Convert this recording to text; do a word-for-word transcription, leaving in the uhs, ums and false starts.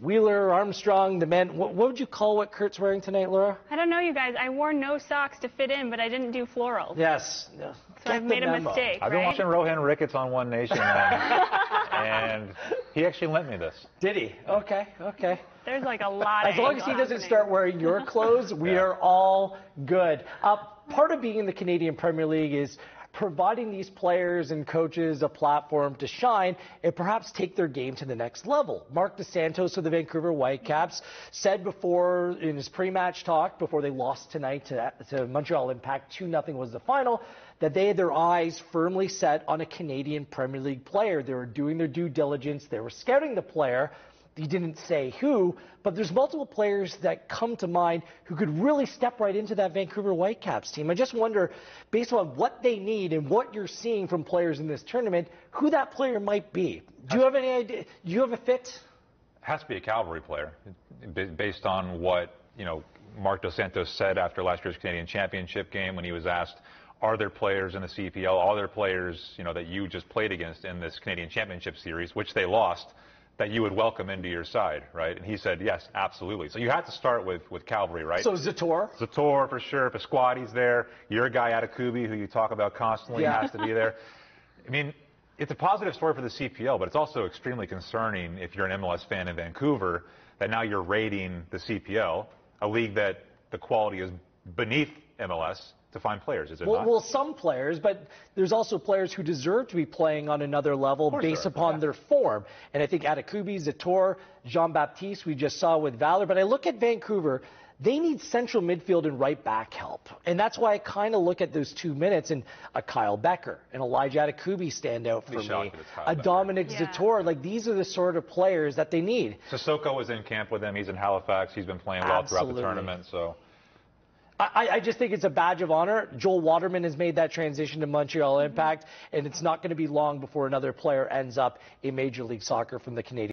Wheeler, Armstrong, the men. What, what would you call what Kurt's wearing tonight, Laura? I don't know, you guys. I wore no socks to fit in, but I didn't do floral. Yes. So Get I've made memo. a mistake. I've been right? watching Rohan Ricketts on One Nation, now, and he actually lent me this. Did he? Okay, okay. There's like a lot of As long as he doesn't happening. start wearing your clothes, we yeah. are all good. Uh, part of being in the Canadian Premier League is providing these players and coaches a platform to shine and perhaps take their game to the next level. Marc Dos Santos of the Vancouver Whitecaps said before in his pre-match talk, before they lost tonight to, to Montreal Impact, two nothing was the final, that they had their eyes firmly set on a Canadian Premier League player. They were doing their due diligence. They were scouting the player. He didn't say who, but there's multiple players that come to mind who could really step right into that Vancouver Whitecaps team. I just wonder, based on what they need and what you're seeing from players in this tournament, who that player might be. Do you have any idea? Do you have a fit? Has to be a Calgary player, based on what, you know, Marc Dos Santos said after last year's Canadian Championship game when he was asked, are there players in the C P L, are there players, you know, that you just played against in this Canadian Championship series, which they lost, that you would welcome into your side, right? And he said, yes, absolutely. So you had to start with, with Calvary, right? So Zator? Zator, for sure. Pasquati's there. Your guy, Atakubi, who you talk about constantly, yeah. has to be there. I mean, it's a positive story for the C P L, but it's also extremely concerning if you're an M L S fan in Vancouver that now you're rating the C P L, a league that the quality is beneath M L S, to find players, is it well, not? Well, some players, but there's also players who deserve to be playing on another level based sure. upon yeah. their form. And I think Adekugbe, Zator, Jean-Baptiste, we just saw with Valor. But I look at Vancouver, they need central midfield and right back help. And that's why I kind of look at those two minutes, and a Kyle Bekker and Elijah Adekugbe stand out for me. A Becker. Dominic yeah. Zator, like these are the sort of players that they need. Sissoko was in camp with them. He's in Halifax. He's been playing well Absolutely. throughout the tournament, so... I, I just think it's a badge of honor. Joel Waterman has made that transition to Montreal Impact, and it's not going to be long before another player ends up in Major League Soccer from the Canadian.